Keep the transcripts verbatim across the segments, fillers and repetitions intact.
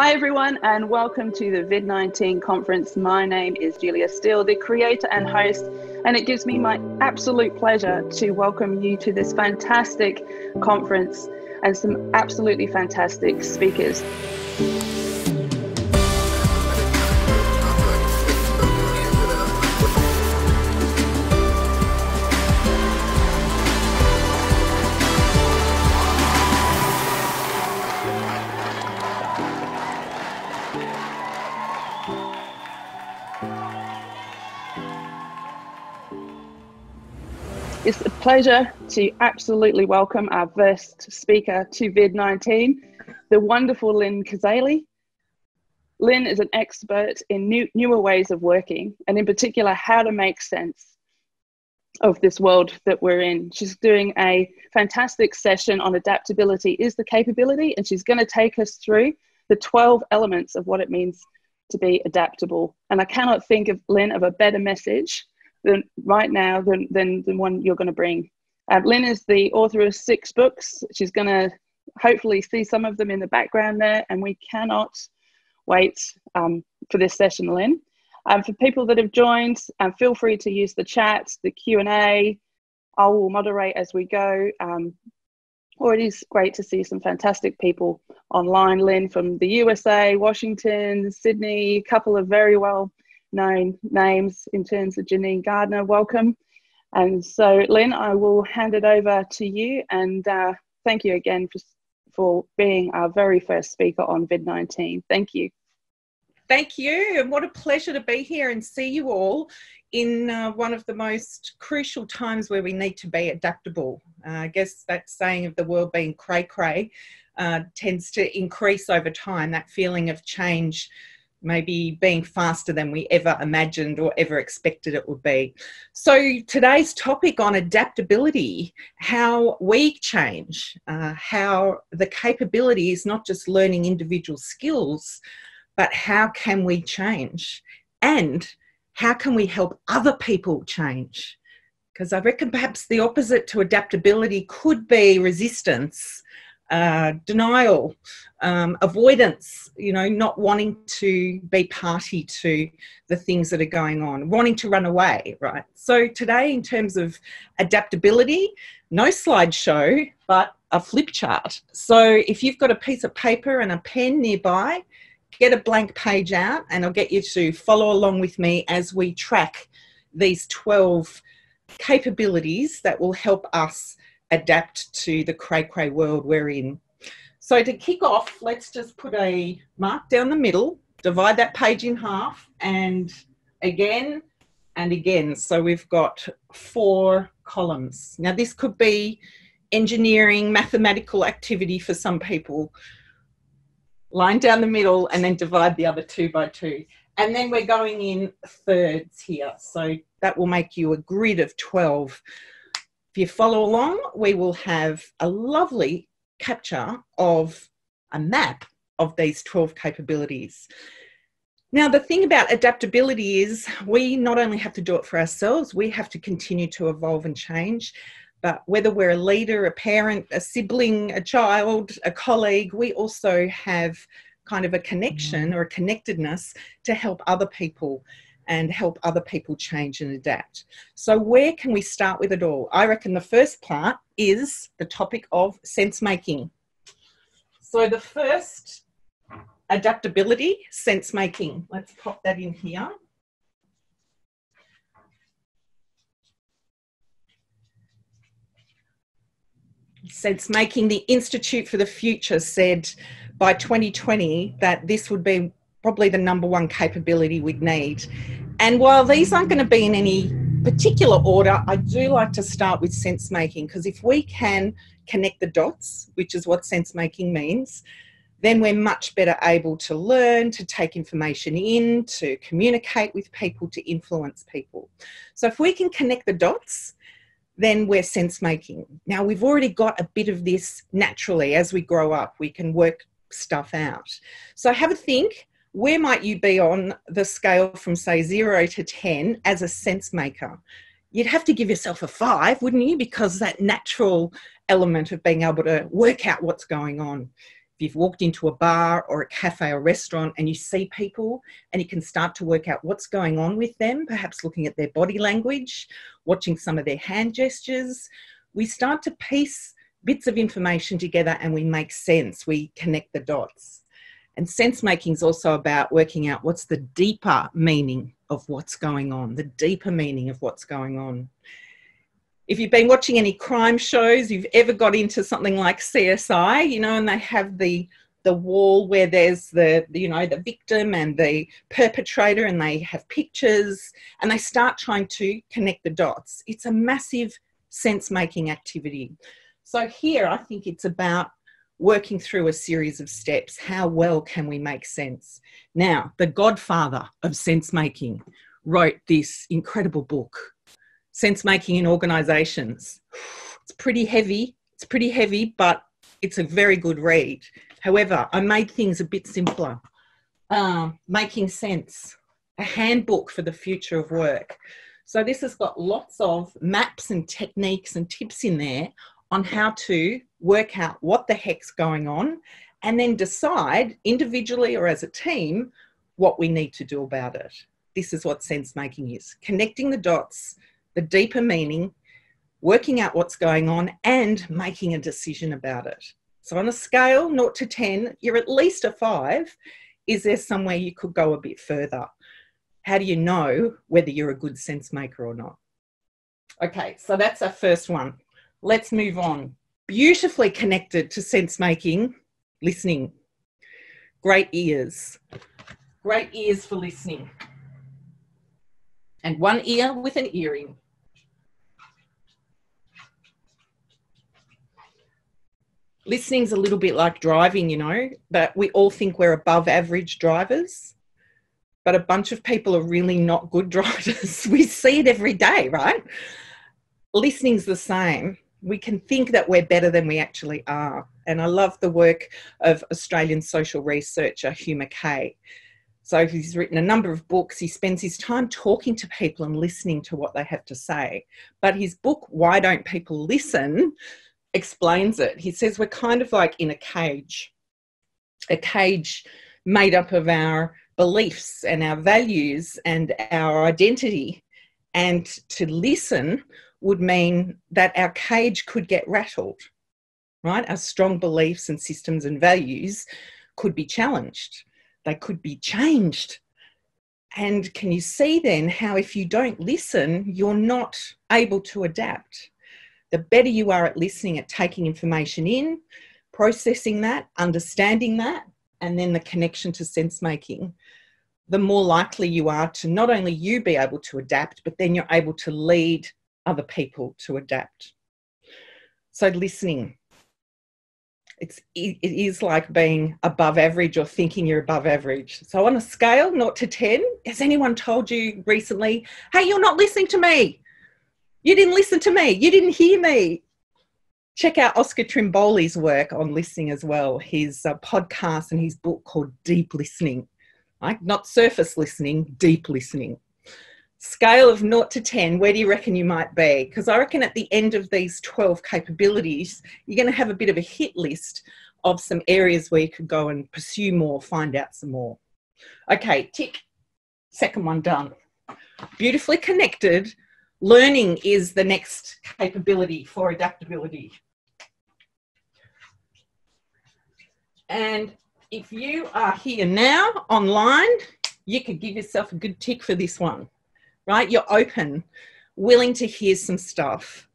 Hi everyone and welcome to the vid nineteen conference. My name is Julia Steele, the creator and host, and it gives me my absolute pleasure to welcome you to this fantastic conference and some absolutely fantastic speakers. It's a pleasure to absolutely welcome our first speaker to vid nineteen, the wonderful Lynne Cazaly. Lynne is an expert in new, newer ways of working, and in particular, how to make sense of this world that we're in. She's doing a fantastic session on adaptability is the capability, and she's going to take us through the twelve elements of what it means to be adaptable. And I cannot think of, Lynne, of a better message Than right now than, than the one you're going to bring. Uh, Lynne is the author of six books. She's going to hopefully see some of them in the background there, and we cannot wait um, for this session, Lynne. Um, for people that have joined, um, feel free to use the chat, the Q and A. I will moderate as we go. Um, or it is great to see some fantastic people online, Lynne, from the U S A, Washington, Sydney, a couple of very well known names in terms of Janine Gardner. Welcome. And so, Lynne, I will hand it over to you, and uh, thank you again for, for being our very first speaker on vid nineteen. Thank you. Thank you, and what a pleasure to be here and see you all in uh, one of the most crucial times where we need to be adaptable. Uh, I guess that saying of the world being cray-cray uh, tends to increase over time, that feeling of change maybe being faster than we ever imagined or ever expected it would be. So today's topic on adaptability, how we change, uh, how the capability is not just learning individual skills, but how can we change? And how can we help other people change? Because I reckon perhaps the opposite to adaptability could be resistance, Uh, denial, um, avoidance, you know, not wanting to be party to the things that are going on, wanting to run away, right? So today, in terms of adaptability, no slideshow, but a flip chart. So if you've got a piece of paper and a pen nearby, get a blank page out, and I'll get you to follow along with me as we track these twelve capabilities that will help us adapt to the cray-cray world we're in. So to kick off, let's just put a mark down the middle, divide that page in half, and again and again. So we've got four columns. Now this could be engineering, mathematical activity for some people. Line down the middle and then divide the other two by two. And then we're going in thirds here. So that will make you a grid of twelve. If you follow along, we will have a lovely capture of a map of these twelve capabilities. Now, the thing about adaptability is we not only have to do it for ourselves, we have to continue to evolve and change. But whether we're a leader, a parent, a sibling, a child, a colleague, we also have kind of a connection or a connectedness to help other people and help other people change and adapt. So where can we start with it all? I reckon the first part is the topic of sense making. So the first, adaptability, sense making. Let's pop that in here. Sense making, the Institute for the Future said by twenty twenty that this would be probably the number one capability we'd need. And while these aren't going to be in any particular order, I do like to start with sense making, because if we can connect the dots, which is what sense making means, then we're much better able to learn, to take information in, to communicate with people, to influence people. So if we can connect the dots, then we're sense making. Now we've already got a bit of this naturally. As we grow up, we can work stuff out. So have a think. Where might you be on the scale from, say, zero to ten as a sense maker? You'd have to give yourself a five, wouldn't you? Because that natural element of being able to work out what's going on. If you've walked into a bar or a cafe or restaurant and you see people and you can start to work out what's going on with them, perhaps looking at their body language, watching some of their hand gestures, we start to piece bits of information together and we make sense, we connect the dots. And sense making is also about working out what's the deeper meaning of what's going on, the deeper meaning of what's going on. If you've been watching any crime shows, you've ever got into something like C S I, you know, and they have the, the wall where there's the, you know, the victim and the perpetrator and they have pictures and they start trying to connect the dots. It's a massive sense making activity. So here I think it's about working through a series of steps. How well can we make sense? Now, the godfather of sense making wrote this incredible book, Sense Making in Organisations. It's pretty heavy, it's pretty heavy, but it's a very good read. However, I made things a bit simpler. Uh, making Sense, a handbook for the future of work. So this has got lots of maps and techniques and tips in there on how to work out what the heck's going on and then decide individually or as a team what we need to do about it. This is what sense making is. Connecting the dots, the deeper meaning, working out what's going on and making a decision about it. So on a scale, zero to ten, you're at least a five. Is there somewhere you could go a bit further? How do you know whether you're a good sense maker or not? Okay, so that's our first one. Let's move on. Beautifully connected to sense making, listening. Great ears. Great ears for listening. And one ear with an earring. Listening's a little bit like driving, you know, but we all think we're above average drivers, but a bunch of people are really not good drivers. We see it every day, right? Listening's the same. We can think that we're better than we actually are. And I love the work of Australian social researcher Hugh McKay. So he's written a number of books. He spends his time talking to people and listening to what they have to say. But his book, Why Don't People Listen, explains it. He says we're kind of like in a cage, a cage made up of our beliefs and our values and our identity. And to listen would mean that our cage could get rattled, right? Our strong beliefs and systems and values could be challenged. They could be changed. And can you see then how if you don't listen, you're not able to adapt? The better you are at listening, at taking information in, processing that, understanding that, and then the connection to sense making, the more likely you are to not only you be able to adapt, but then you're able to lead other people to adapt. So listening, it's, it is like being above average or thinking you're above average. So on a scale, zero to ten, has anyone told you recently, hey, you're not listening to me. You didn't listen to me. You didn't hear me. Check out Oscar Trimboli's work on listening as well, his uh, podcast and his book called Deep Listening, like not surface listening, deep listening. Scale of zero to ten, where do you reckon you might be? Because I reckon at the end of these twelve capabilities, you're going to have a bit of a hit list of some areas where you could go and pursue more, find out some more. Okay, tick. Second one done. Beautifully connected. Learning is the next capability for adaptability. And if you are here now online, you could give yourself a good tick for this one. Right? You're open, willing to hear some stuff,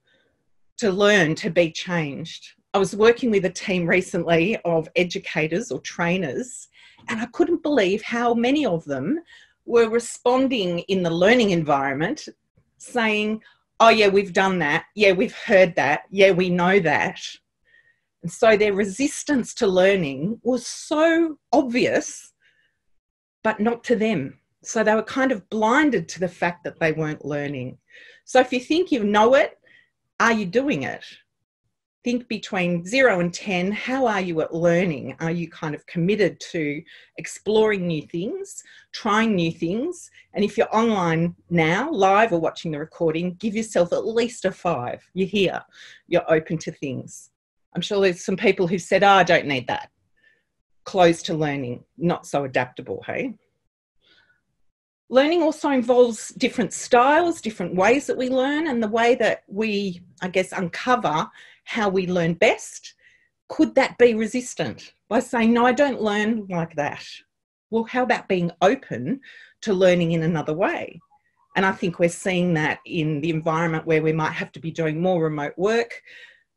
to learn, to be changed. I was working with a team recently of educators or trainers, and I couldn't believe how many of them were responding in the learning environment saying, oh yeah, we've done that. Yeah, we've heard that. Yeah, we know that. And so their resistance to learning was so obvious, but not to them. So they were kind of blinded to the fact that they weren't learning. So if you think you know it, are you doing it? Think between zero and ten, how are you at learning? Are you kind of committed to exploring new things, trying new things? And if you're online now, live or watching the recording, give yourself at least a five. You're here, you're open to things. I'm sure there's some people who said, oh, I don't need that. closed to learning, not so adaptable, hey? Learning also involves different styles, different ways that we learn, and the way that we, I guess, uncover how we learn best. Could that be resistant by saying, no, I don't learn like that? Well, how about being open to learning in another way? And I think we're seeing that in the environment where we might have to be doing more remote work,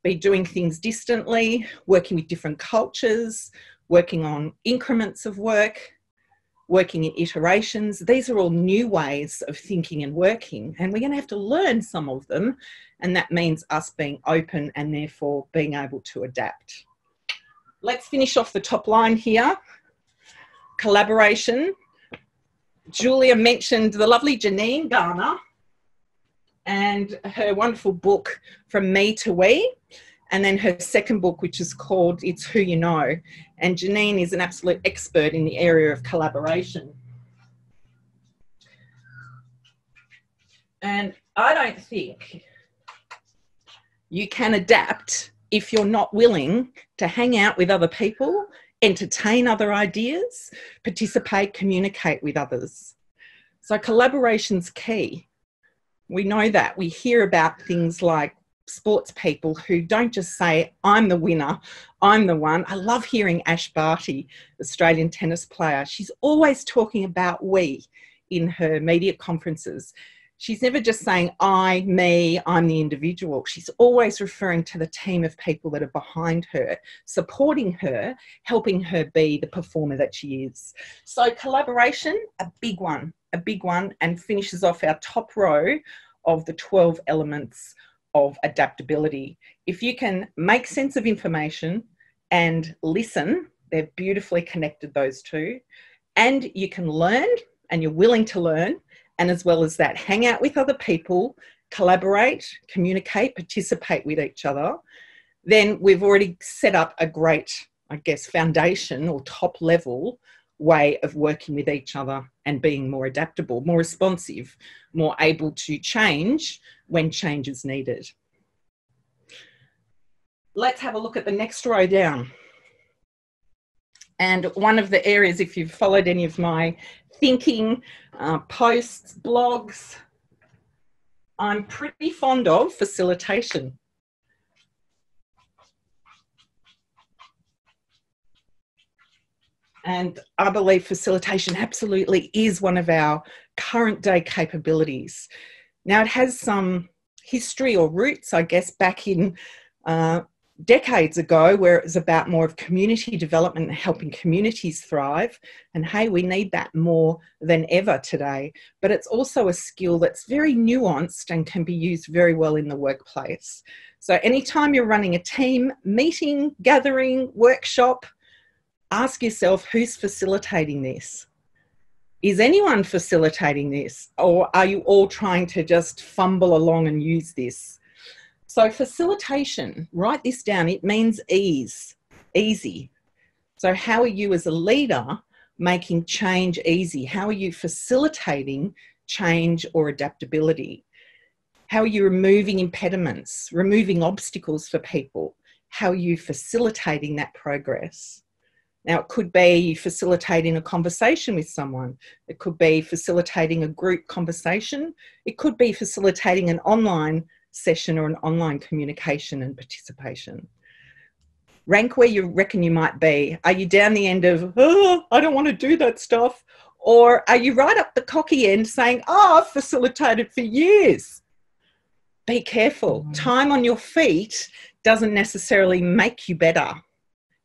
be doing things distantly, working with different cultures, working on increments of work, working in iterations. These are all new ways of thinking and working, and we're going to have to learn some of them, and that means us being open and therefore being able to adapt. Let's finish off the top line here. Collaboration. Julia mentioned the lovely Janine Gardner and her wonderful book, From Me to We, and then her second book, which is called It's Who You Know. And Janine is an absolute expert in the area of collaboration. And I don't think you can adapt if you're not willing to hang out with other people, entertain other ideas, participate, communicate with others. So collaboration's key. We know that. We hear about things like sports people who don't just say, I'm the winner, I'm the one. I love hearing Ash Barty, Australian tennis player. She's always talking about we in her media conferences. She's never just saying, I, me, I'm the individual. She's always referring to the team of people that are behind her, supporting her, helping her be the performer that she is. So collaboration, a big one, a big one, and finishes off our top row of the twelve elements of adaptability. If you can make sense of information and listen, they've beautifully connected those two, and you can learn and you're willing to learn, and as well as that, hang out with other people, collaborate, communicate, participate with each other, then we've already set up a great, I guess, foundation or top level way of working with each other and being more adaptable, more responsive, more able to change when change is needed. Let's have a look at the next row down. And one of the areas, if you've followed any of my thinking, uh, posts, blogs, I'm pretty fond of facilitation. And I believe facilitation absolutely is one of our current day capabilities. Now, it has some history or roots, I guess, back in uh, decades ago, where it was about more of community development and helping communities thrive. And hey, we need that more than ever today. But it's also a skill that's very nuanced and can be used very well in the workplace. So anytime you're running a team meeting, gathering, workshop, ask yourself, who's facilitating this? Is anyone facilitating this? Or are you all trying to just fumble along and use this? So facilitation, write this down, it means ease, easy. So how are you as a leader making change easy? How are you facilitating change or adaptability? How are you removing impediments, removing obstacles for people? How are you facilitating that progress? Now, it could be facilitating a conversation with someone. It could be facilitating a group conversation. It could be facilitating an online session or an online communication and participation. Rank where you reckon you might be. Are you down the end of, oh, I don't want to do that stuff? Or are you right up the cocky end saying, oh, I've facilitated for years? Be careful. Mm-hmm. Time on your feet doesn't necessarily make you better.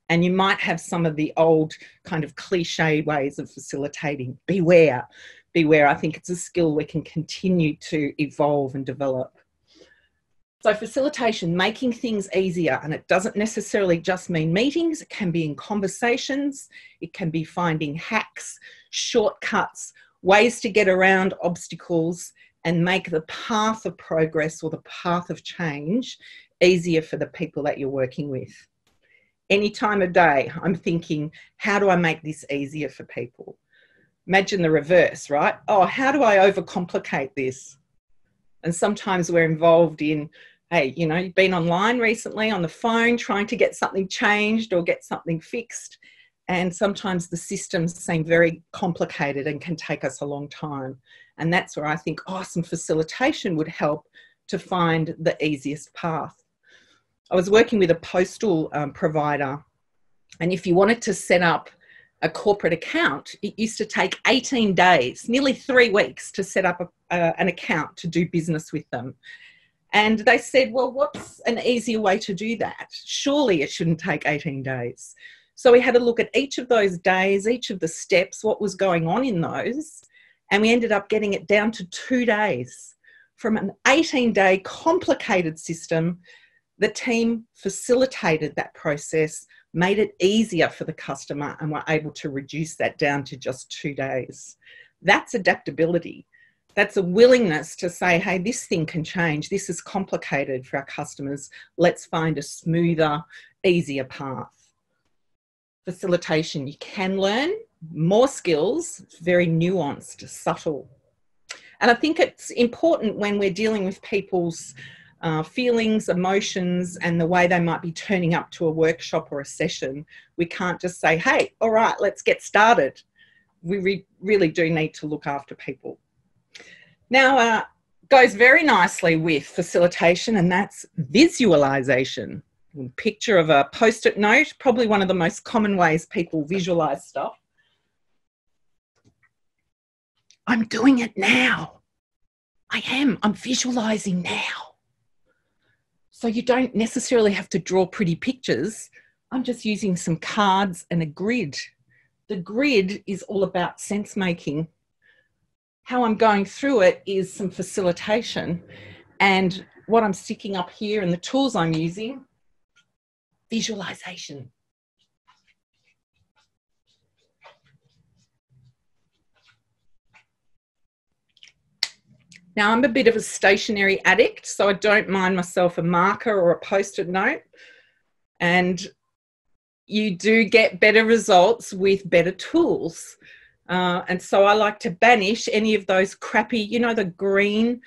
And you might have some of the old kind of cliche ways of facilitating. Beware, beware. I think it's a skill we can continue to evolve and develop. So facilitation, making things easier, and it doesn't necessarily just mean meetings, it can be in conversations, it can be finding hacks, shortcuts, ways to get around obstacles and make the path of progress or the path of change easier for the people that you're working with. Any time of day, I'm thinking, how do I make this easier for people? Imagine the reverse, right? Oh, how do I overcomplicate this? And sometimes we're involved in, hey, you know, you've been online recently on the phone trying to get something changed or get something fixed. And sometimes the systems seem very complicated and can take us a long time. And that's where I think, oh, some facilitation would help to find the easiest path. I was working with a postal um, provider, and if you wanted to set up a corporate account, it used to take eighteen days, nearly three weeks to set up a, uh, an account to do business with them. And they said, well, what's an easier way to do that? Surely it shouldn't take eighteen days. So we had a look at each of those days, each of the steps, what was going on in those, and we ended up getting it down to two days. From an eighteen-day complicated system, the team facilitated that process, made it easier for the customer, and were able to reduce that down to just two days. That's adaptability. That's a willingness to say, hey, this thing can change. This is complicated for our customers. Let's find a smoother, easier path. Facilitation, you can learn more skills, very nuanced, subtle. And I think it's important when we're dealing with people's uh, feelings, emotions, and the way they might be turning up to a workshop or a session, we can't just say, hey, all right, let's get started. We re really do need to look after people. Now, uh, goes very nicely with facilitation, and that's visualization. Picture of a post-it note, probably one of the most common ways people visualize stuff. I'm doing it now. I am. I'm visualizing now. So you don't necessarily have to draw pretty pictures. I'm just using some cards and a grid. The grid is all about sense making. How I'm going through it is some facilitation, and what I'm sticking up here and the tools I'm using, visualization. Now, I'm a bit of a stationary addict, so I don't mind myself a marker or a post-it note. And you do get better results with better tools. Uh, and so I like to banish any of those crappy, you know, the green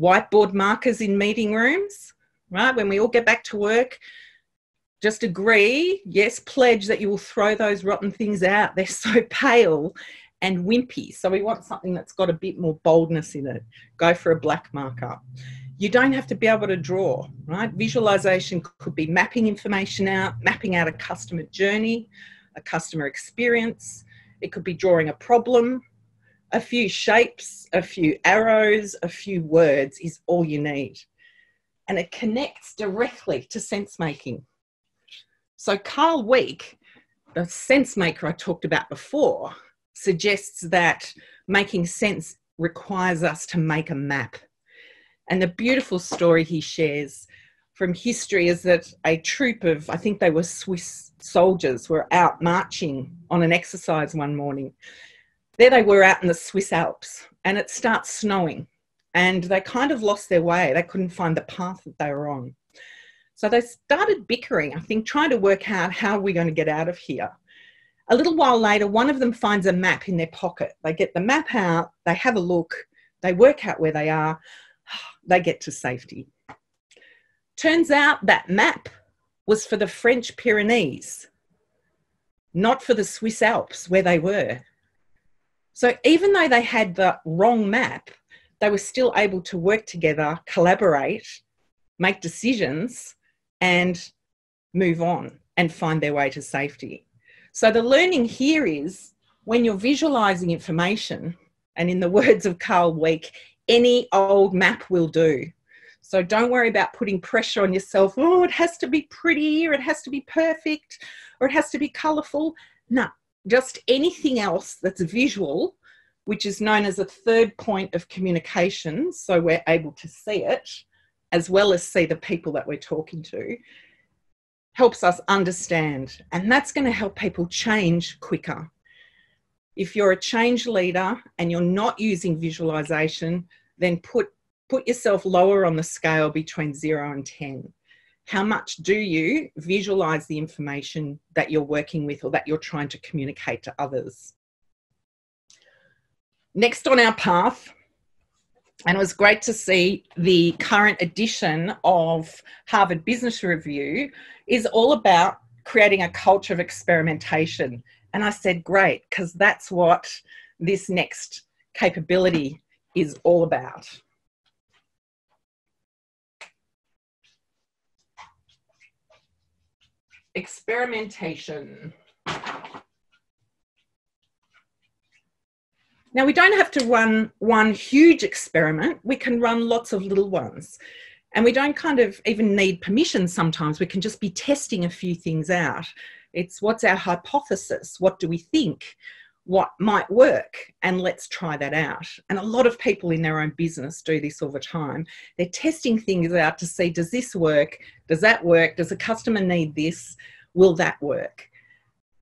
whiteboard markers in meeting rooms, right? When we all get back to work, just agree, yes, pledge that you will throw those rotten things out. They're so pale and wimpy. So we want something that's got a bit more boldness in it. Go for a black marker. You don't have to be able to draw, right? Visualization could be mapping information out, mapping out a customer journey, a customer experience. It could be drawing a problem. A few shapes, a few arrows, a few words is all you need. And it connects directly to sense making. So Carl Weick, the sense maker I talked about before, suggests that making sense requires us to make a map. And the beautiful story he shares from history is that a troop of, I think they were Swiss soldiers, were out marching on an exercise one morning. There they were out in the Swiss Alps, and it starts snowing, and they kind of lost their way. They couldn't find the path that they were on. So they started bickering, I think, trying to work out how we're going to get out of here. A little while later, one of them finds a map in their pocket. They get the map out, they have a look, they work out where they are, they get to safety. Turns out that map was for the French Pyrenees, not for the Swiss Alps where they were. So even though they had the wrong map, they were still able to work together, collaborate, make decisions, and move on and find their way to safety. So the learning here is when you're visualizing information, and in the words of Carl Weick, any old map will do. So don't worry about putting pressure on yourself. Oh, it has to be pretty, or it has to be perfect, or it has to be colorful. No, just anything else that's visual, which is known as a third point of communication. So we're able to see it, as well as see the people that we're talking to, helps us understand. And that's going to help people change quicker. If you're a change leader and you're not using visualization, then put, put yourself lower on the scale between zero and ten. How much do you visualize the information that you're working with or that you're trying to communicate to others? Next on our path, and it was great to see the current edition of Harvard Business Review is all about creating a culture of experimentation. And I said, great, because that's what this next capability is all about. Experimentation. Now, we don't have to run one huge experiment. We can run lots of little ones. And we don't kind of even need permission sometimes. We can just be testing a few things out. It's what's our hypothesis? What do we think? What might work? And let's try that out. And a lot of people in their own business do this all the time. They're testing things out to see, does this work? Does that work? Does the customer need this? Will that work?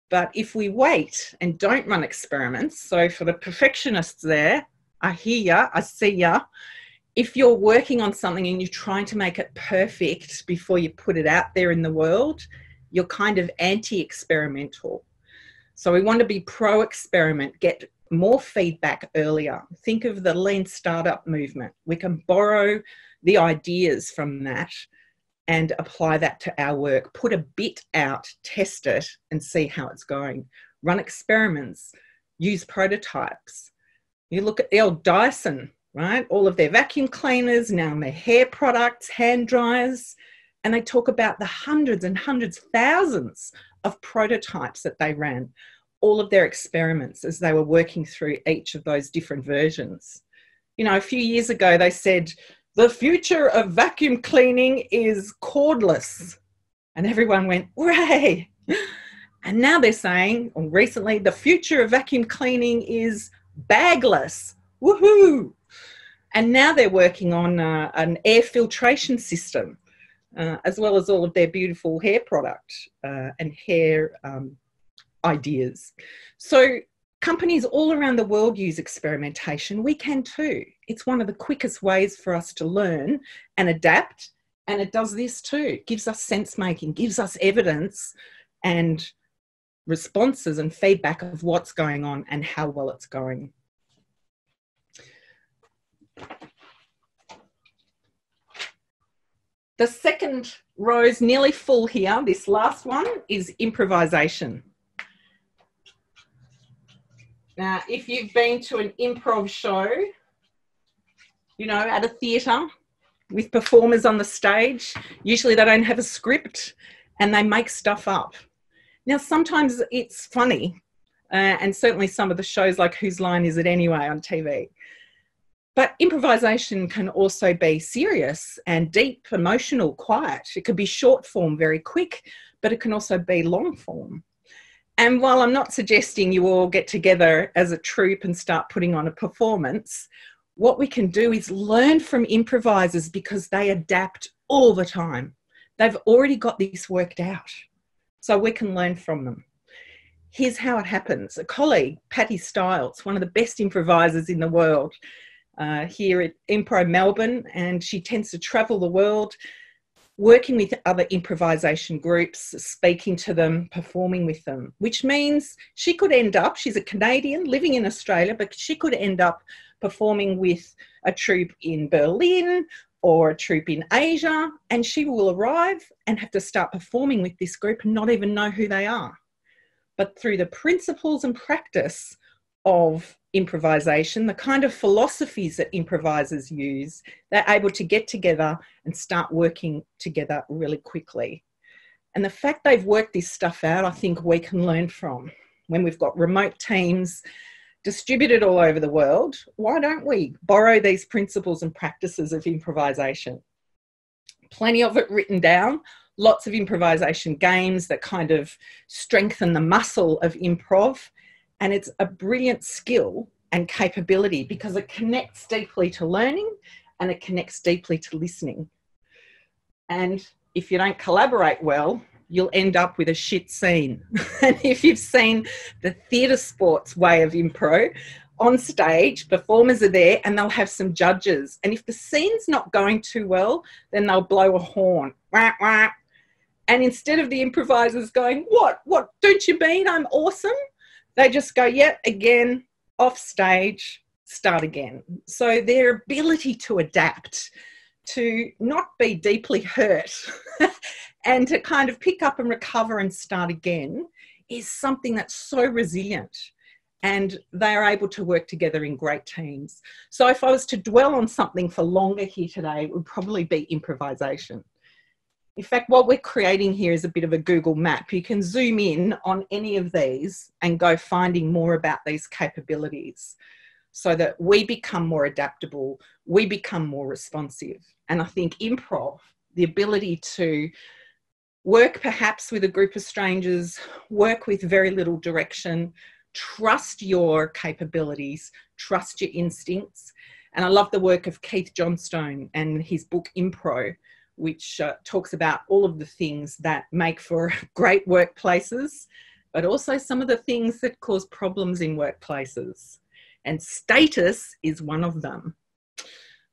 But if we wait and don't run experiments, so for the perfectionists there, I hear ya, I see ya. If you're working on something and you're trying to make it perfect before you put it out there in the world, you're kind of anti-experimental. So we want to be pro-experiment, get more feedback earlier. Think of the lean startup movement. We can borrow the ideas from that and apply that to our work. Put a bit out, test it, and see how it's going. Run experiments, use prototypes. You look at the old Dyson, right? All of their vacuum cleaners, now their hair products, hand dryers, and they talk about the hundreds and hundreds, thousands of prototypes that they ran, all of their experiments as they were working through each of those different versions. You know, a few years ago, they said, the future of vacuum cleaning is cordless. And everyone went, hooray. And now they're saying, or recently, the future of vacuum cleaning is bagless. Woohoo. And now they're working on uh, an air filtration system, uh, as well as all of their beautiful hair product uh, and hair um, ideas. So companies all around the world use experimentation. We can too. It's one of the quickest ways for us to learn and adapt. And it does this too. It gives us sense making, gives us evidence and responses and feedback of what's going on and how well it's going. The second row is nearly full here. This last one is improvisation. Now, if you've been to an improv show, you know, at a theatre with performers on the stage, usually they don't have a script and they make stuff up. Now, sometimes it's funny, uh, and certainly some of the shows like Whose Line Is It Anyway on T V. But improvisation can also be serious and deep, emotional, quiet. It could be short form, very quick, but it can also be long form. And while I'm not suggesting you all get together as a troupe and start putting on a performance, what we can do is learn from improvisers because they adapt all the time. They've already got this worked out, so we can learn from them. Here's how it happens. A colleague, Patty Stiles, one of the best improvisers in the world, uh, here at Impro Melbourne, and she tends to travel the world working with other improvisation groups, speaking to them, performing with them, which means she could end up, she's a Canadian living in Australia, but she could end up performing with a troupe in Berlin or a troupe in Asia, and she will arrive and have to start performing with this group and not even know who they are. But through the principles and practice of improvisation, the kind of philosophies that improvisers use, they're able to get together and start working together really quickly. And the fact they've worked this stuff out, I think we can learn from. When we've got remote teams distributed all over the world, why don't we borrow these principles and practices of improvisation? Plenty of it written down, lots of improvisation games that kind of strengthen the muscle of improv. And it's a brilliant skill and capability because it connects deeply to learning and it connects deeply to listening. And if you don't collaborate well, you'll end up with a shit scene. And if you've seen the theatre sports way of impro, on stage, performers are there and they'll have some judges. And if the scene's not going too well, then they'll blow a horn. Wah, wah. And instead of the improvisers going, what, what, don't you mean I'm awesome? They just go, yep, again, off stage, start again. So their ability to adapt, to not be deeply hurt and to kind of pick up and recover and start again is something that's so resilient, and they are able to work together in great teams. So if I was to dwell on something for longer here today, it would probably be improvisation. In fact, what we're creating here is a bit of a Google map. You can zoom in on any of these and go finding more about these capabilities so that we become more adaptable, we become more responsive. And I think improv, the ability to work perhaps with a group of strangers, work with very little direction, trust your capabilities, trust your instincts. And I love the work of Keith Johnstone and his book Impro, which uh, talks about all of the things that make for great workplaces, but also some of the things that cause problems in workplaces. And status is one of them.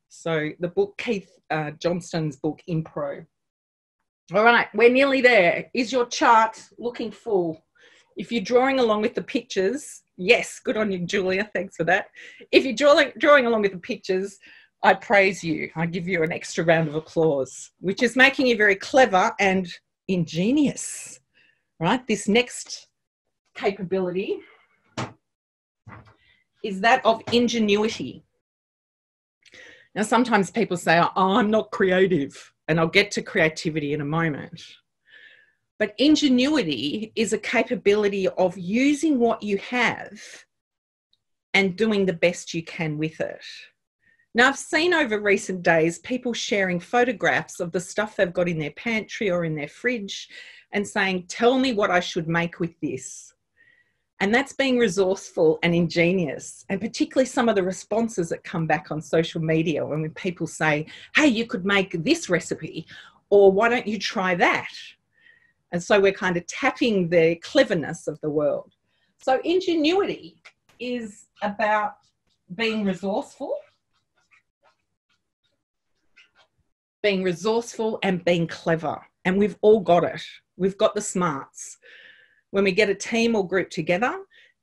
So the book, Keith uh, Johnstone's book, Impro. All right, we're nearly there. Is your chart looking full? If you're drawing along with the pictures, yes, good on you, Julia, thanks for that. If you're drawing, drawing along with the pictures, I praise you. I give you an extra round of applause, which is making you very clever and ingenious, right? This next capability is that of ingenuity. Now, sometimes people say, oh, I'm not creative, and I'll get to creativity in a moment. But ingenuity is a capability of using what you have and doing the best you can with it. Now, I've seen over recent days people sharing photographs of the stuff they've got in their pantry or in their fridge and saying, tell me what I should make with this. And that's being resourceful and ingenious, and particularly some of the responses that come back on social media when people say, hey, you could make this recipe, or why don't you try that? And so we're kind of tapping the cleverness of the world. So ingenuity is about being resourceful, being resourceful and being clever. And we've all got it. We've got the smarts. When we get a team or group together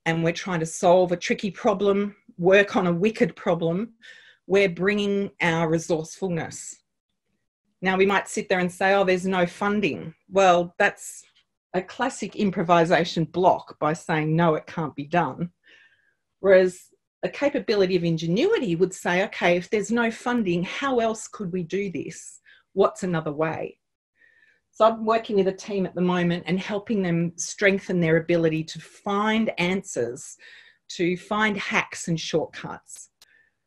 and we're trying to solve a tricky problem, work on a wicked problem, we're bringing our resourcefulness. Now, we might sit there and say, oh, there's no funding. Well, that's a classic improvisation block by saying, no, it can't be done. Whereas a capability of ingenuity would say, okay, if there's no funding, how else could we do this? What's another way? So I'm working with a team at the moment and helping them strengthen their ability to find answers, to find hacks and shortcuts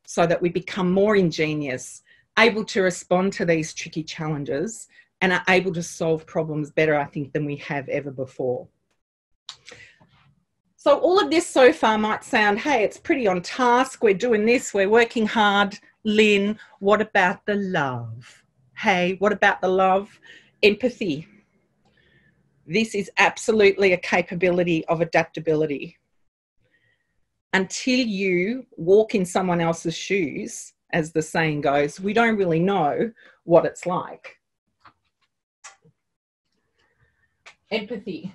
so that we become more ingenious, able to respond to these tricky challenges and are able to solve problems better, I think, than we have ever before. So all of this so far might sound, hey, it's pretty on task, we're doing this, we're working hard. Lynn, what about the love? Hey, what about the love? Empathy. This is absolutely a capability of adaptability. Until you walk in someone else's shoes, as the saying goes, we don't really know what it's like. Empathy.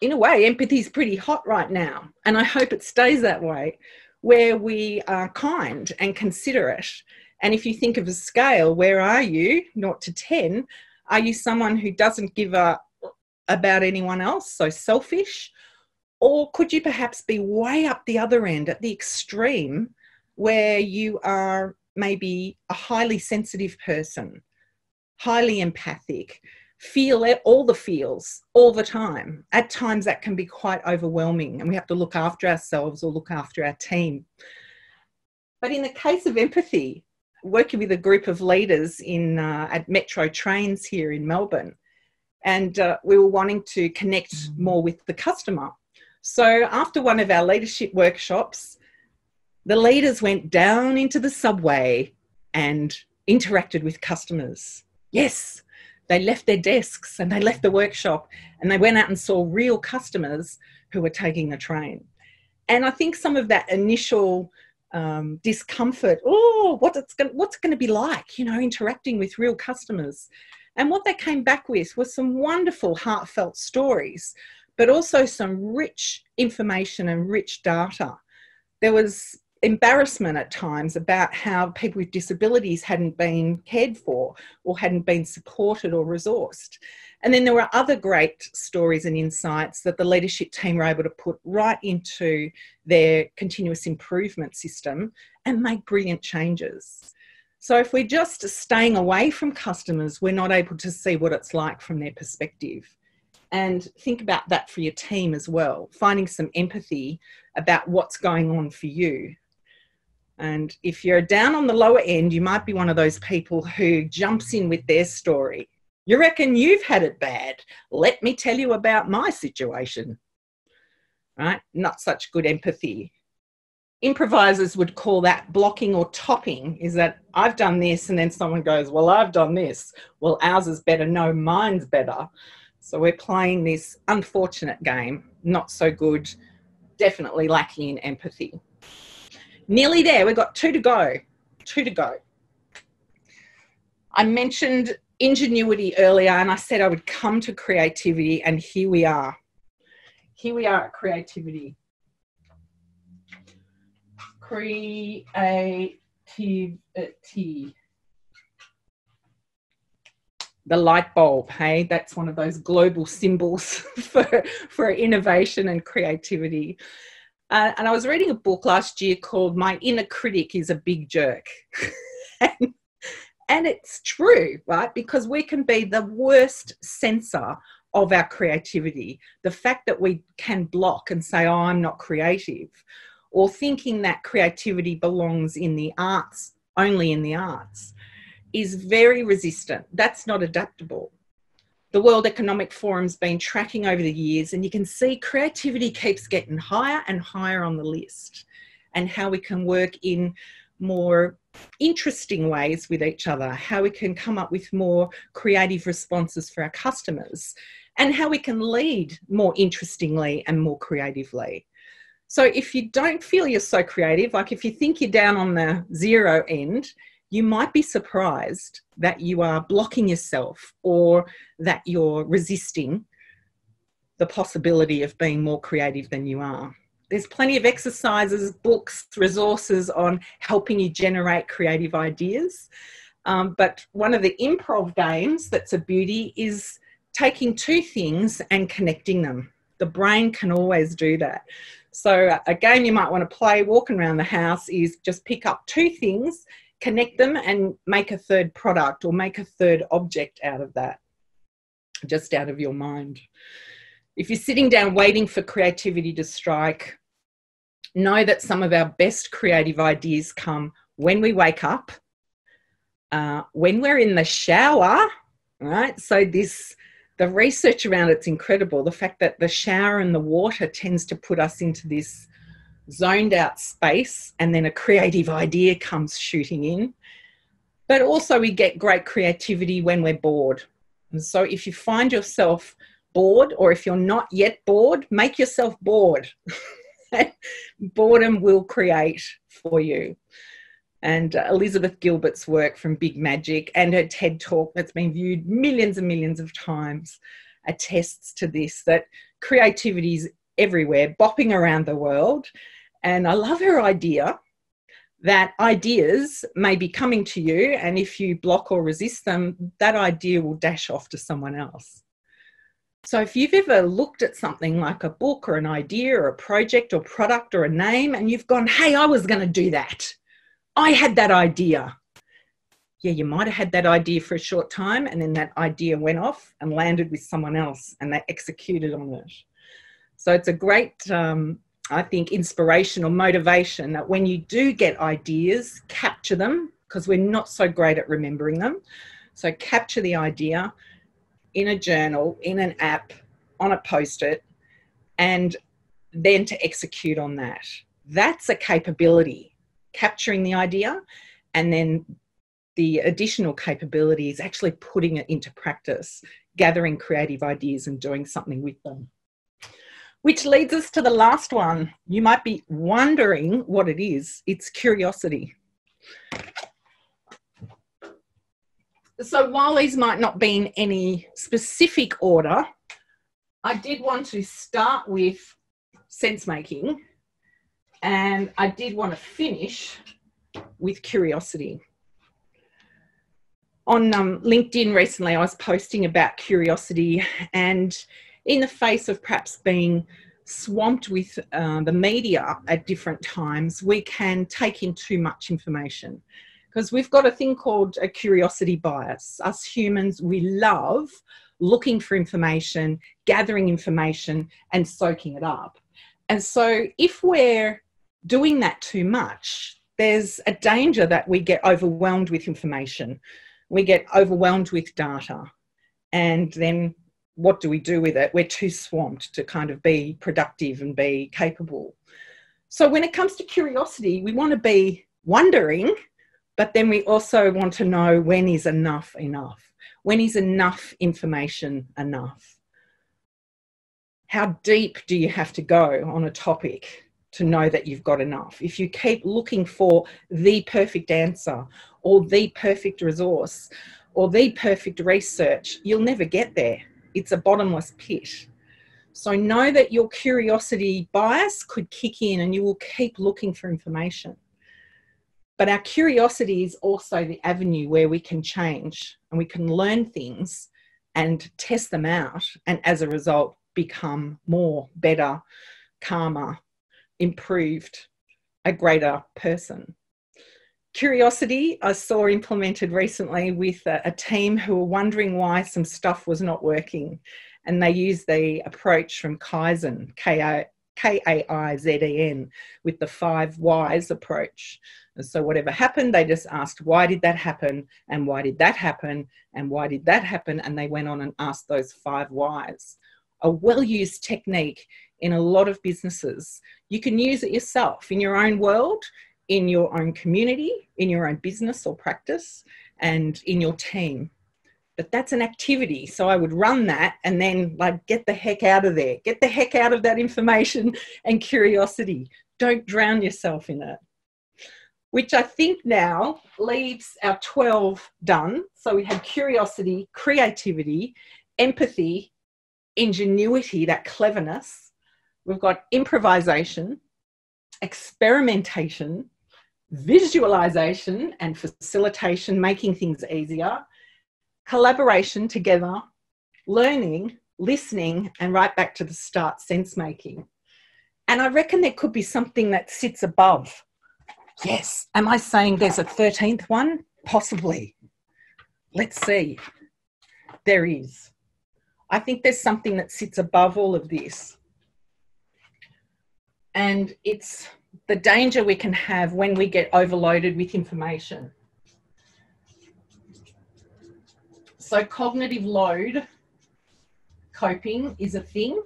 In a way, empathy is pretty hot right now, and I hope it stays that way, where we are kind and considerate. And if you think of a scale, where are you, naught to ten? Are you someone who doesn't give a about anyone else, so selfish? Or could you perhaps be way up the other end at the extreme where you are maybe a highly sensitive person, highly empathic, feel all the feels all the time? At times that can be quite overwhelming and we have to look after ourselves or look after our team. But in the case of empathy, working with a group of leaders in uh, at Metro Trains here in Melbourne, and uh, we were wanting to connect more with the customer. So after one of our leadership workshops, the leaders went down into the subway and interacted with customers. Yes. They left their desks and they left the workshop and they went out and saw real customers who were taking the train. And I think some of that initial um, discomfort, oh, what it's gonna, what's going to be like, you know, interacting with real customers. And what they came back with was some wonderful heartfelt stories, but also some rich information and rich data there was embarrassment at times about how people with disabilities hadn't been cared for or hadn't been supported or resourced. And then there were other great stories and insights that the leadership team were able to put right into their continuous improvement system and make brilliant changes. So if we're just staying away from customers, we're not able to see what it's like from their perspective. And think about that for your team as well, finding some empathy about what's going on for you. And if you're down on the lower end, you might be one of those people who jumps in with their story. You reckon you've had it bad? Let me tell you about my situation. Right? Not such good empathy. Improvisers would call that blocking or topping, is that I've done this and then someone goes, well, I've done this. Well, ours is better. No, mine's better. So we're playing this unfortunate game, not so good, definitely lacking in empathy. Nearly there, we've got two to go, two to go. I mentioned ingenuity earlier and I said I would come to creativity, and here we are. Here we are at creativity. Creativity. The light bulb, hey? That's one of those global symbols for, for innovation and creativity. Uh, and I was reading a book last year called My Inner Critic is a Big Jerk. and, and it's true, right? Because we can be the worst censor of our creativity. The fact that we can block and say, oh, I'm not creative, or thinking that creativity belongs in the arts, only in the arts, is very resistant. That's not adaptable. The World Economic Forum's been tracking over the years, and you can see creativity keeps getting higher and higher on the list, and how we can work in more interesting ways with each other, how we can come up with more creative responses for our customers, and how we can lead more interestingly and more creatively. So if you don't feel you're so creative, like if you think you're down on the zero end, you might be surprised that you are blocking yourself or that you're resisting the possibility of being more creative than you are. There's plenty of exercises, books, resources on helping you generate creative ideas. Um, but one of the improv games that's a beauty is taking two things and connecting them. The brain can always do that. So a game you might want to play walking around the house is just pick up two things, connect them and make a third product or make a third object out of that, just out of your mind. If you're sitting down waiting for creativity to strike, know that some of our best creative ideas come when we wake up, uh, when we're in the shower, right? So this, the research around it's incredible. The fact that the shower and the water tends to put us into this zoned out space, and then a creative idea comes shooting in. But also we get great creativity when we're bored. And so if you find yourself bored, or if you're not yet bored, make yourself bored. Boredom will create for you. And uh, Elizabeth Gilbert's work from Big Magic and her TED Talk that's been viewed millions and millions of times attests to this, that creativity is everywhere, bopping around the world. And I love her idea that ideas may be coming to you, and if you block or resist them, that idea will dash off to someone else. So if you've ever looked at something like a book or an idea or a project or product or a name, and you've gone, hey, I was going to do that. I had that idea. Yeah, you might have had that idea for a short time, and then that idea went off and landed with someone else and they executed on it. So it's a great, um, I think, inspiration or motivation that when you do get ideas, capture them, because we're not so great at remembering them. So capture the idea in a journal, in an app, on a post-it, and then to execute on that. That's a capability, capturing the idea, and then the additional capability is actually putting it into practice, gathering creative ideas and doing something with them. Which leads us to the last one. You might be wondering what it is. It's curiosity. So while these might not be in any specific order, I did want to start with sense making And I did want to finish with curiosity. On um, LinkedIn recently, I was posting about curiosity, and in the face of perhaps being swamped with uh, the media at different times, we can take in too much information, because we've got a thing called a curiosity bias. Us humans, we love looking for information, gathering information and soaking it up. And so if we're doing that too much, there's a danger that we get overwhelmed with information. We get overwhelmed with data, and then what do we do with it? We're too swamped to kind of be productive and be capable. So when it comes to curiosity, we want to be wondering, but then we also want to know, when is enough enough? When is enough information enough? How deep do you have to go on a topic to know that you've got enough? If you keep looking for the perfect answer or the perfect resource or the perfect research, you'll never get there. It's a bottomless pit. So know that your curiosity bias could kick in and you will keep looking for information. But our curiosity is also the avenue where we can change and we can learn things and test them out, and as a result become more, better, calmer, improved, a greater person. Curiosity I saw implemented recently with a, a team who were wondering why some stuff was not working, and they used the approach from Kaizen, K A I Z E N, with the five whys approach. And so whatever happened, they just asked, why did that happen? And why did that happen? And why did that happen? And they went on and asked those five whys. A well-used technique in a lot of businesses. You can use it yourself in your own world, in your own community, in your own business or practice, and in your team. But that's an activity. So I would run that and then, like, get the heck out of there. Get the heck out of that information and curiosity. Don't drown yourself in it. Which I think now leaves our twelve done. So we had curiosity, creativity, empathy, ingenuity, that cleverness. We've got improvisation, experimentation, visualization and facilitation, making things easier, collaboration together, learning, listening, and right back to the start, sense making. And I reckon there could be something that sits above. Yes, am I saying there's a thirteenth one? Possibly. Let's see. There is. I think there's something that sits above all of this. And it's the danger we can have when we get overloaded with information. So cognitive load coping is a thing.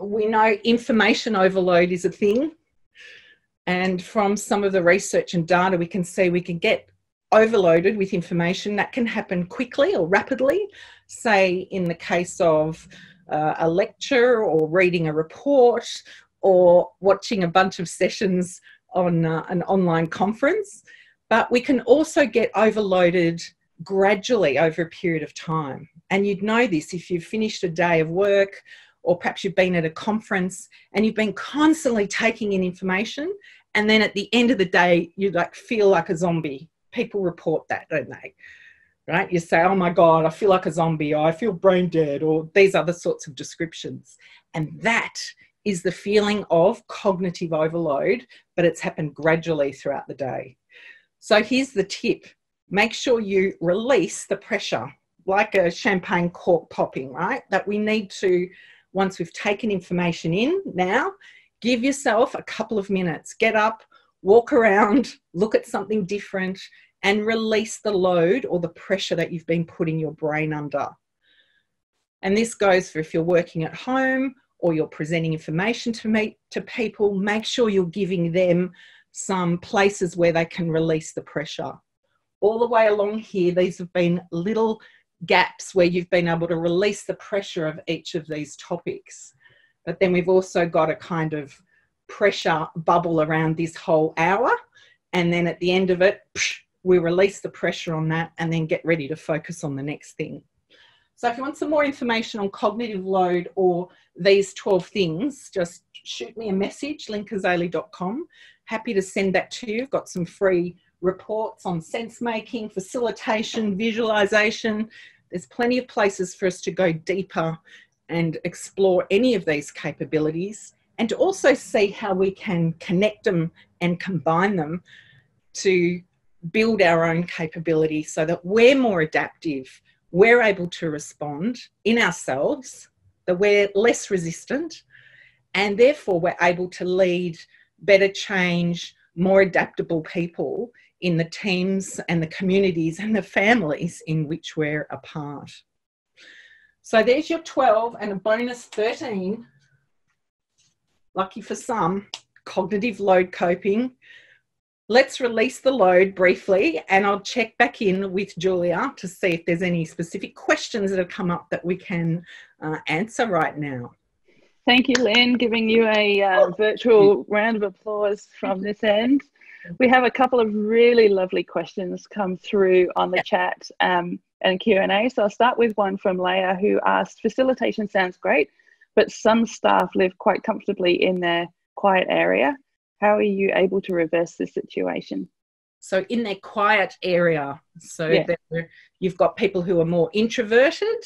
We know information overload is a thing. And from some of the research and data, we can see we can get overloaded with information. That can happen quickly or rapidly, say in the case of uh, a lecture or reading a report or watching a bunch of sessions on uh, an online conference. But we can also get overloaded gradually over a period of time. And you'd know this if you've finished a day of work, or perhaps you've been at a conference and you've been constantly taking in information, and then at the end of the day, you like feel like a zombie. People report that, don't they? Right? You say, oh my God, I feel like a zombie, or I feel brain dead, or these other sorts of descriptions. And that is the feeling of cognitive overload, but it's happened gradually throughout the day. So here's the tip. Make sure you release the pressure, like a champagne cork popping, right? That we need to, once we've taken information in now, give yourself a couple of minutes, get up, walk around, look at something different, and release the load or the pressure that you've been putting your brain under. And this goes for if you're working at home or you're presenting information to meet to people, make sure you're giving them some places where they can release the pressure. All the way along here, these have been little gaps where you've been able to release the pressure of each of these topics. But then we've also got a kind of pressure bubble around this whole hour, and then at the end of it, we release the pressure on that and then get ready to focus on the next thing. So if you want some more information on cognitive load or these twelve things, just shoot me a message, lynne cazaly dot com. Happy to send that to you. I've got some free reports on sense making, facilitation, visualization. There's plenty of places for us to go deeper and explore any of these capabilities, and to also see how we can connect them and combine them to build our own capability so that we're more adaptive, we're able to respond in ourselves, that we're less resistant, and therefore we're able to lead better change, more adaptable people in the teams and the communities and the families in which we're a part. So there's your twelve and a bonus thirteen, lucky for some, cognitive load coping. Let's release the load briefly, and I'll check back in with Julia to see if there's any specific questions that have come up that we can uh, answer right now. Thank you, Lynne, giving you a uh, virtual round of applause from this end. We have a couple of really lovely questions come through on the yeah. chat um, and Q and A. So I'll start with one from Leah, who asked, facilitation sounds great, but some staff live quite comfortably in their quiet area. How are you able to reverse this situation? So in their quiet area. So yeah. you've got people who are more introverted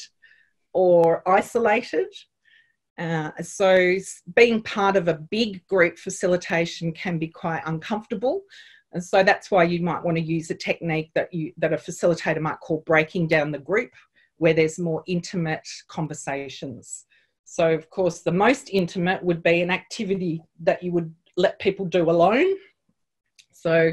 or isolated. Uh, so being part of a big group facilitation can be quite uncomfortable. And so that's why you might want to use a technique that, you, that a facilitator might call breaking down the group, where there's more intimate conversations. So, of course, the most intimate would be an activity that you would let people do alone. So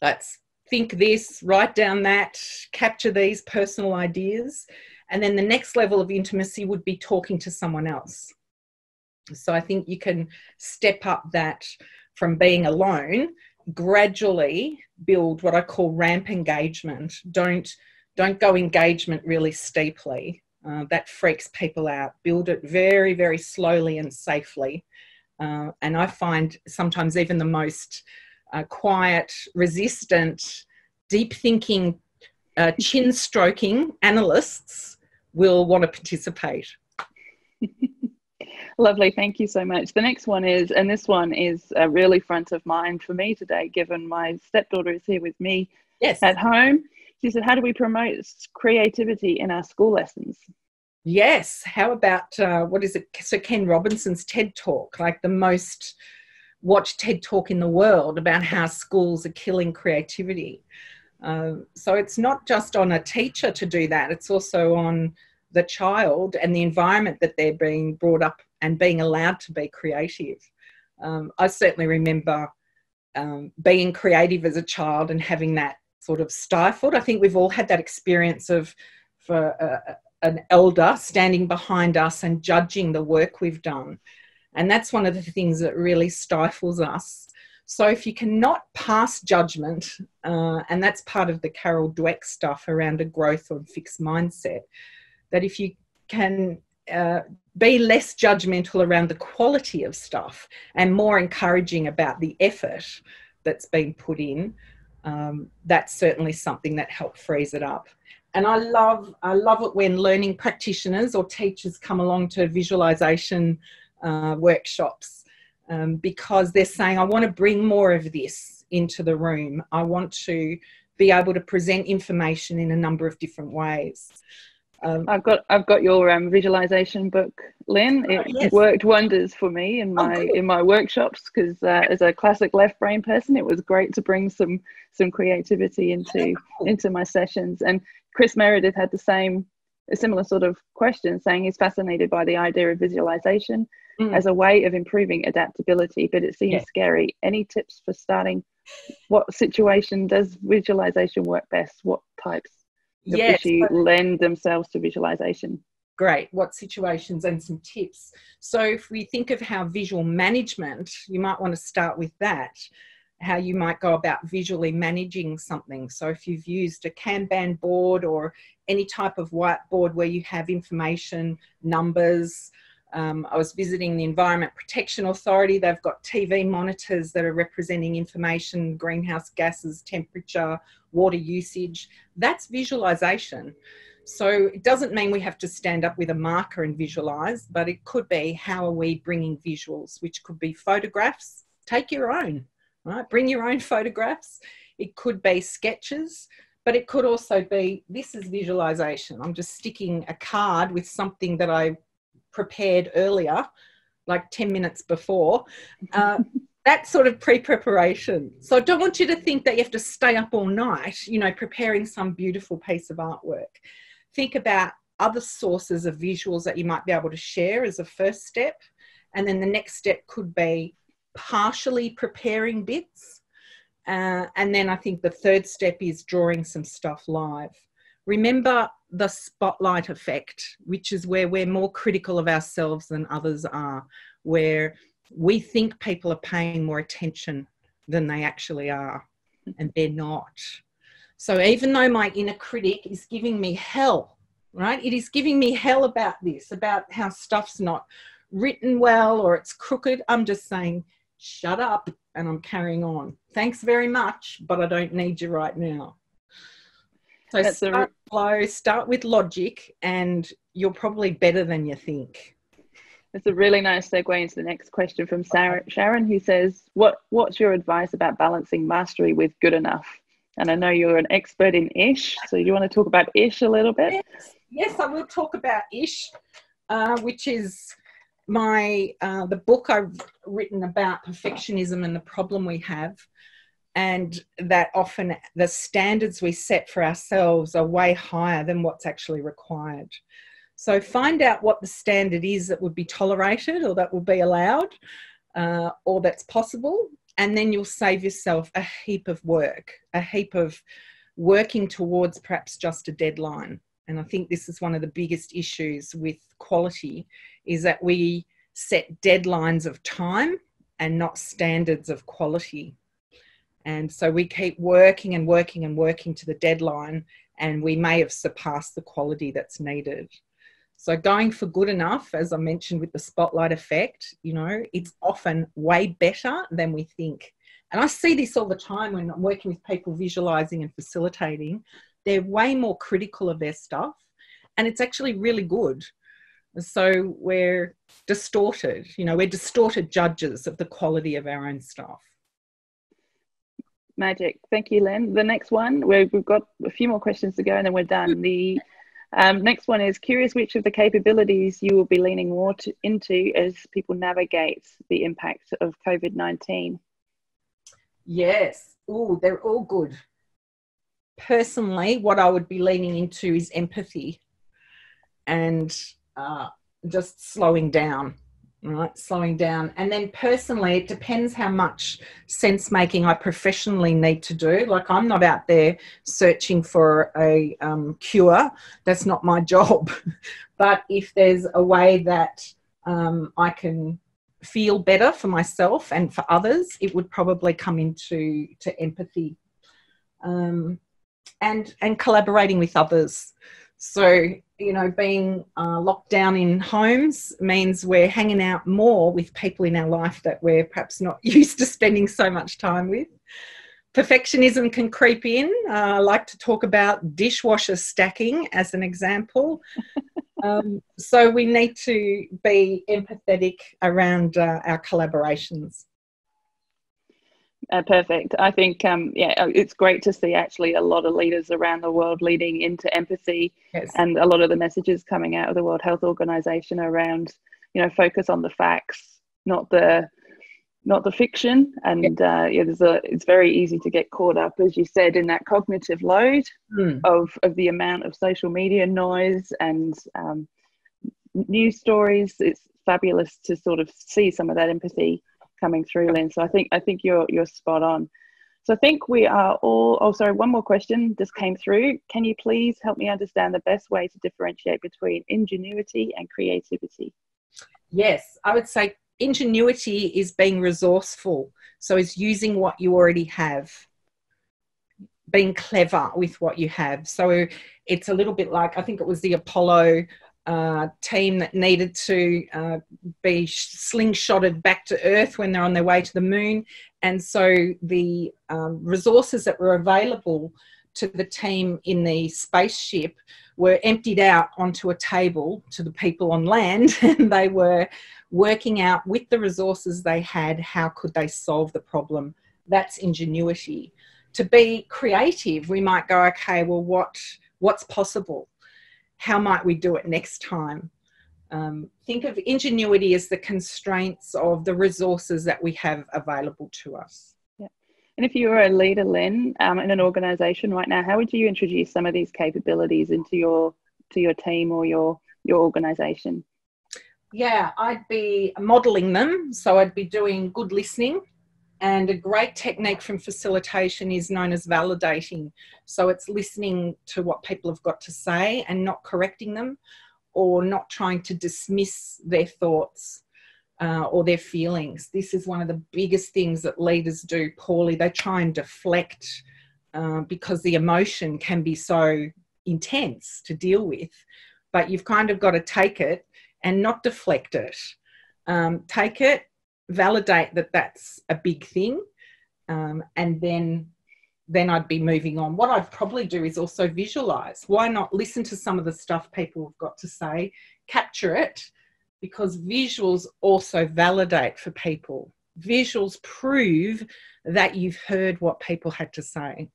that's think this, write down that, capture these personal ideas. And then the next level of intimacy would be talking to someone else. So I think you can step up that from being alone, gradually build what I call ramp engagement. Don't, don't go engagement really steeply. Uh, that freaks people out. Build it very, very slowly and safely. Uh, and I find sometimes even the most uh, quiet, resistant, deep thinking, uh, chin stroking analysts will want to participate. Lovely, thank you so much. The next one is, and this one is uh, really front of mind for me today, given my stepdaughter is here with me yes. at home. She said, how do we promote creativity in our school lessons? Yes, how about, uh, what is it, so Ken Robinson's TED Talk, like the most watched TED Talk in the world about how schools are killing creativity. Uh, so it's not just on a teacher to do that, it's also on the child and the environment that they're being brought up and being allowed to be creative. Um, I certainly remember um, being creative as a child and having that sort of stifled. I think we've all had that experience of for uh, an elder standing behind us and judging the work we've done. And that's one of the things that really stifles us. So if you cannot pass judgment, uh, and that's part of the Carol Dweck stuff around a growth or fixed mindset, that if you can uh, be less judgmental around the quality of stuff and more encouraging about the effort that's been put in, um, that's certainly something that helped frees it up. And I love, I love it when learning practitioners or teachers come along to visualisation uh, workshops. Um, because they're saying, I want to bring more of this into the room. I want to be able to present information in a number of different ways. Um, I've got I've got your um, visualization book, Lynne. It oh, yes. worked wonders for me in my oh, cool. in my workshops, because uh, as a classic left brain person, it was great to bring some some creativity into oh, into my sessions. And Chris Meredith had the same a similar sort of question, saying he's fascinated by the idea of visualization Mm. as a way of improving adaptability, but it seems yeah. scary. Any tips for starting? What situation does visualization work best? What types of yes, issue but... lend themselves to visualization? Great. What situations and some tips? So if we think of how visual management, you might want to start with that, how you might go about visually managing something. So if you've used a Kanban board or any type of whiteboard where you have information, numbers. Um, I was visiting the Environment Protection Authority. They've got T V monitors that are representing information, greenhouse gases, temperature, water usage. That's visualisation. So it doesn't mean we have to stand up with a marker and visualise, but it could be how are we bringing visuals, which could be photographs. Take your own, right? Bring your own photographs. It could be sketches, but it could also be, this is visualisation. I'm just sticking a card with something that I prepared earlier, like ten minutes before. Uh, that sort of pre-preparation. So I don't want you to think that you have to stay up all night, you know, preparing some beautiful piece of artwork. Think about other sources of visuals that you might be able to share as a first step. And then the next step could be partially preparing bits. Uh, and then I think the third step is drawing some stuff live. Remember the spotlight effect, which is where we're more critical of ourselves than others are, where we think people are paying more attention than they actually are, and they're not. So even though my inner critic is giving me hell, right? It is giving me hell about this, about how stuff's not written well or it's crooked. I'm just saying, shut up, and I'm carrying on. Thanks very much, but I don't need you right now. So That's start a... slow, start with logic, and you're probably better than you think. That's a really nice segue into the next question from Sarah, Sharon, who says, what, what's your advice about balancing mastery with good enough? And I know you're an expert in I S H, so do you want to talk about I S H a little bit? Yes, yes I will talk about I S H, uh, which is my uh, the book I've written about perfectionism and the problem we have, and that often the standards we set for ourselves are way higher than what's actually required. So find out what the standard is that would be tolerated or that will be allowed uh, or that's possible. And then you'll save yourself a heap of work, a heap of working towards perhaps just a deadline. And I think this is one of the biggest issues with quality, is that we set deadlines of time and not standards of quality. And so we keep working and working and working to the deadline, and we may have surpassed the quality that's needed. So going for good enough, as I mentioned with the spotlight effect, you know, it's often way better than we think. And I see this all the time when I'm working with people visualising and facilitating. They're way more critical of their stuff, and it's actually really good. So we're distorted, you know, we're distorted judges of the quality of our own stuff. Magic. Thank you, Lynne. The next one, we've got a few more questions to go and then we're done. The Um, next one is, curious which of the capabilities you will be leaning more to, into as people navigate the impact of COVID nineteen? Yes. Oh, they're all good. Personally, what I would be leaning into is empathy and uh, just slowing down, right? Slowing down. And then personally, it depends how much sense making I professionally need to do. Like, I'm not out there searching for a um, cure. That's not my job. But if there's a way that um, I can feel better for myself and for others, it would probably come into to empathy um, and, and collaborating with others. So, you know, being uh, locked down in homes means we're hanging out more with people in our life that we're perhaps not used to spending so much time with. Perfectionism can creep in. Uh, I like to talk about dishwasher stacking as an example. um, so we need to be empathetic around uh, our collaborations. Uh, perfect. I think, um, yeah, it's great to see actually a lot of leaders around the world leading into empathy. Yes. And a lot of the messages coming out of the World Health Organization around, you know, focus on the facts, not the, not the fiction. And yeah. Uh, yeah, there's a, it's very easy to get caught up, as you said, in that cognitive load mm. of, of the amount of social media noise and um, news stories. It's fabulous to sort of see some of that empathy coming through, Lynne. So I think I think you're you're spot on. So I think we are all. Oh, sorry, one more question just came through. Can you please help me understand the best way to differentiate between ingenuity and creativity? Yes, I would say ingenuity is being resourceful. So it's using what you already have, being clever with what you have. So it's a little bit like, I think it was the Apollo Uh, team that needed to uh, be slingshotted back to Earth when they're on their way to the moon. And so the um, resources that were available to the team in the spaceship were emptied out onto a table to the people on land, and they were working out with the resources they had, how could they solve the problem. That's ingenuity. To be creative, we might go, okay, well, what, what's possible? How might we do it next time? Um, think of ingenuity as the constraints of the resources that we have available to us. Yeah. And if you were a leader, Lynne, um, in an organisation right now, how would you introduce some of these capabilities into your to your team or your, your organisation? Yeah, I'd be modelling them. So I'd be doing good listening. And a great technique from facilitation is known as validating. So it's listening to what people have got to say and not correcting them or not trying to dismiss their thoughts uh, or their feelings. This is one of the biggest things that leaders do poorly. They try and deflect uh, because the emotion can be so intense to deal with, but you've kind of got to take it and not deflect it. Um, take it, validate that that's a big thing, um, and then then I'd be moving on. What I'd probably do is also visualise. Why not listen to some of the stuff people have got to say, capture it, because visuals also validate for people. Visuals prove that you've heard what people had to say.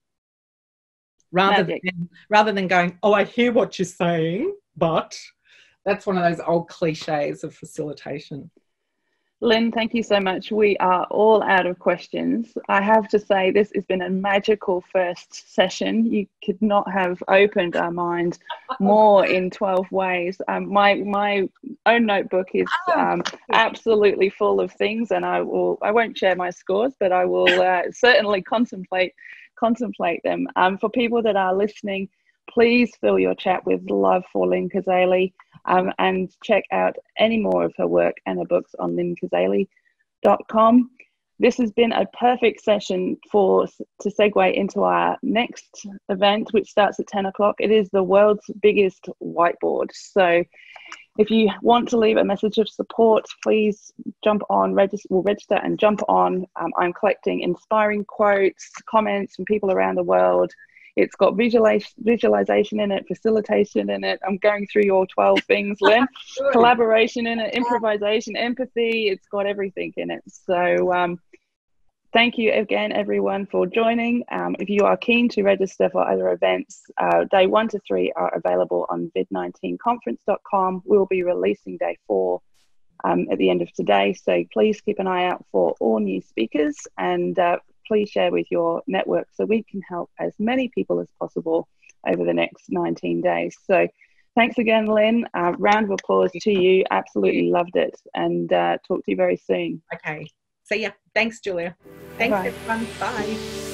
Rather than, rather than going, oh, I hear what you're saying, but that's one of those old cliches of facilitation. Lynne, thank you so much. We are all out of questions. I have to say this has been a magical first session. You could not have opened our minds more in twelve ways. Um, my my own notebook is um, absolutely full of things, and I will I won't share my scores, but I will uh, certainly contemplate contemplate them. Um, for people that are listening, please fill your chat with love for Lynne Cazaly, um, and check out any more of her work and her books on lynne cazaly dot com. This has been a perfect session for to segue into our next event, which starts at ten o'clock. It is the world's biggest whiteboard. So if you want to leave a message of support, please jump on, register, we'll register and jump on. Um, I'm collecting inspiring quotes, comments from people around the world. It's got visualization in it, facilitation in it. I'm going through your twelve things, Lynne. Collaboration in it, improvisation, empathy. It's got everything in it. So um, thank you again, everyone, for joining. Um, if you are keen to register for other events, uh, day one to three are available on vid nineteen conference dot com. We will be releasing day four um, at the end of today. So please keep an eye out for all new speakers, and uh, please share with your network so we can help as many people as possible over the next nineteen days. So thanks again, Lynne. Uh, round of applause to you. Absolutely loved it. And uh, talk to you very soon. Okay. See ya. Thanks, Julia. Thanks, everyone. Bye.